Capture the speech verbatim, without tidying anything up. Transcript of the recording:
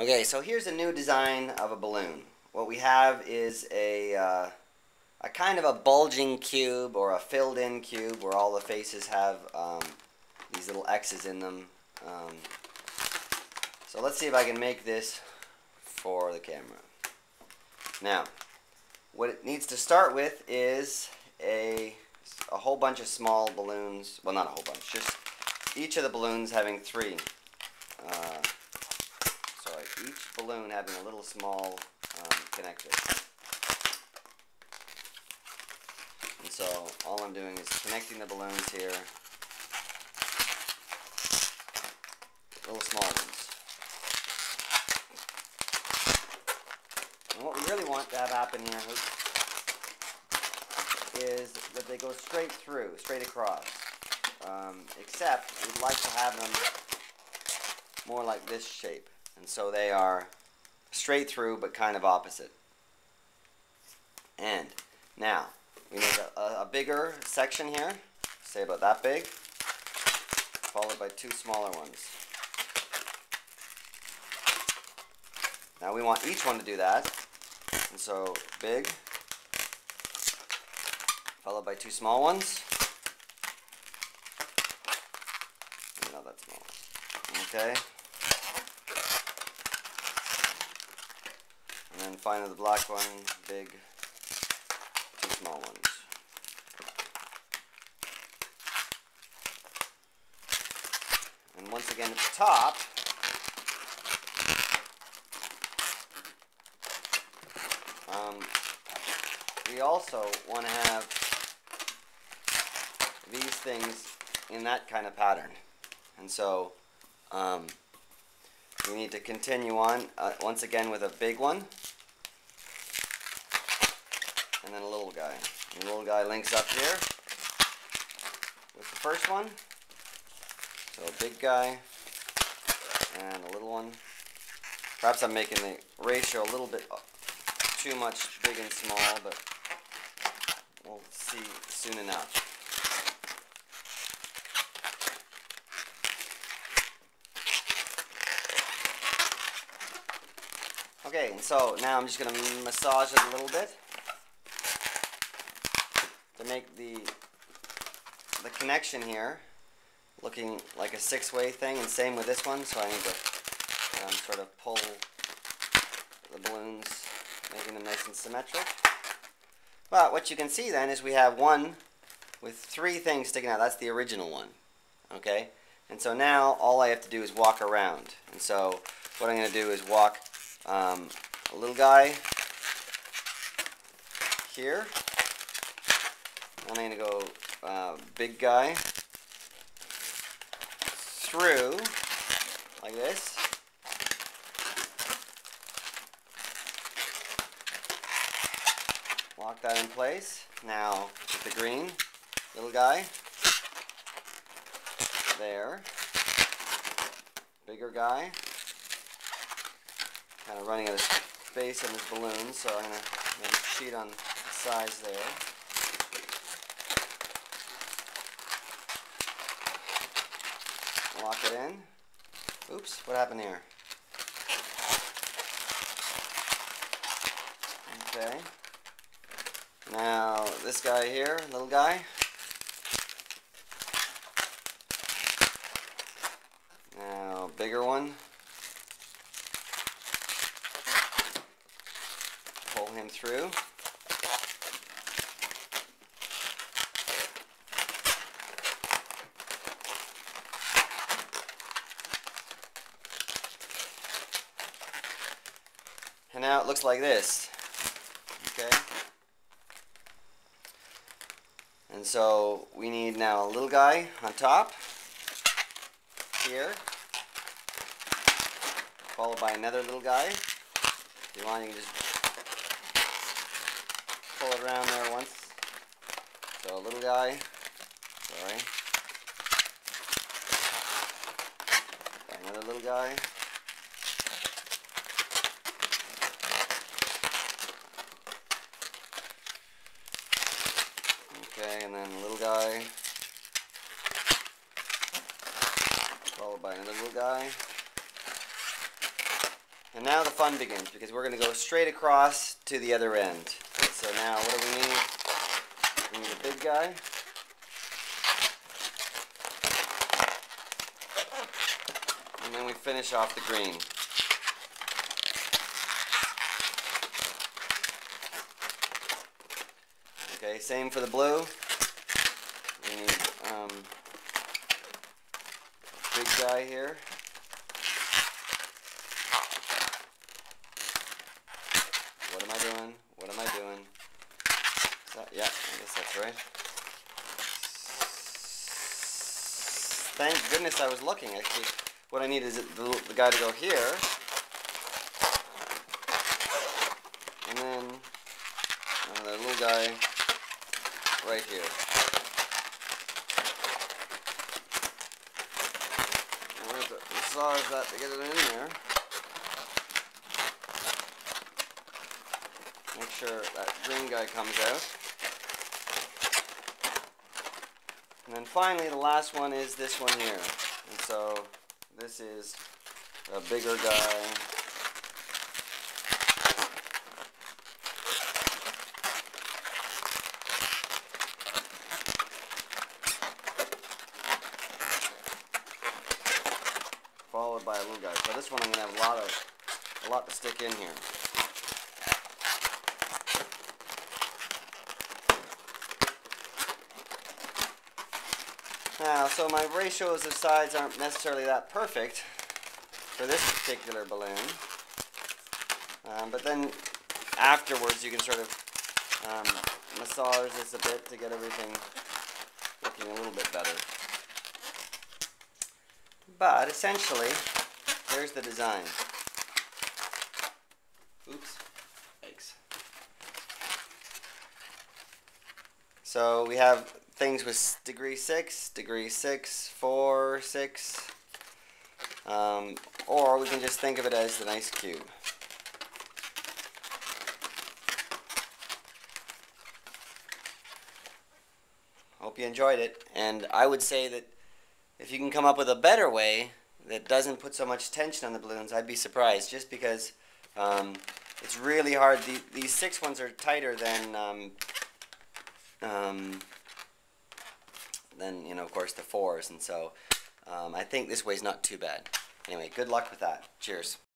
Okay, so here's a new design of a balloon. What we have is a, uh, a kind of a bulging cube or a filled-in cube where all the faces have um, these little X's in them. Um, so let's see if I can make this for the camera. Now, what it needs to start with is a, a whole bunch of small balloons. Well, not a whole bunch, just each of the balloons having three. Uh, sorry, each balloon having a little small um, connector. And so all I'm doing is connecting the balloons here. Little small ones. And what we really want to have happen here is that they go straight through, straight across. Um, except we'd like to have them more like this shape. And so they are straight through but kind of opposite. And now we make a, a bigger section here, say about that big, followed by two smaller ones. Now we want each one to do that. And so big, followed by two small ones. No, that's small. Okay. And then finally the black one, big, two small ones. And once again at the top, Um, we also want to have these things in that kind of pattern. And so um, we need to continue on uh, once again with a big one and then a little guy. And the little guy links up here with the first one. So a big guy and a little one. Perhaps I'm making the ratio a little bit too much big and small, but we'll see soon enough. Okay, and so now I'm just going to massage it a little bit to make the the connection here looking like a six-way thing, and same with this one. So I need to um, sort of pull the balloons, making them nice and symmetric. But what you can see then is we have one with three things sticking out. That's the original one. Okay? And so now all I have to do is walk around. And so what I'm going to do is walk um, a little guy here. I'm going to go uh, big guy through like this. Lock that in place. Now with the green, little guy, there, bigger guy, kind of running out of space in this balloon, so I'm going to cheat on the size there. Lock it in. Oops, what happened here? Okay. Now, this guy here, little guy. Now, bigger one. Pull him through. And now it looks like this. Okay. And so we need now a little guy on top here, followed by another little guy. If you want, you can just pull it around there once. So a little guy, sorry, another little guy, and then a little guy, followed by another little guy, And now the fun begins, because we're going to go straight across to the other end. So now what do we need? We need a big guy. And then we finish off the green. Okay, same for the blue. We need um, a big guy here. What am I doing? What am I doing? Is that, yeah, I guess that's right. Thank goodness I was looking. Actually, what I need is the, the guy to go here. And then uh, the little guy right here. And where's the, the saw is that to get it in there. Make sure that green guy comes out. And then finally the last one is this one here. And so this is a bigger guy. Followed by a little guy. So this one I'm gonna have a lot of a lot to stick in here. Now, so my ratios of sides aren't necessarily that perfect for this particular balloon, um, but then afterwards you can sort of um, massage this a bit to get everything looking a little bit better. But essentially, there's the design. Oops. Thanks. So we have things with degree six, degree six, four, six, um, or we can just think of it as the nice cube. Hope you enjoyed it, and I would say that if you can come up with a better way that doesn't put so much tension on the balloons, I'd be surprised, just because um, it's really hard. The, these six ones are tighter than um, um, then, you know, of course, the fours, and so um, I think this way's not too bad. Anyway, good luck with that. Cheers.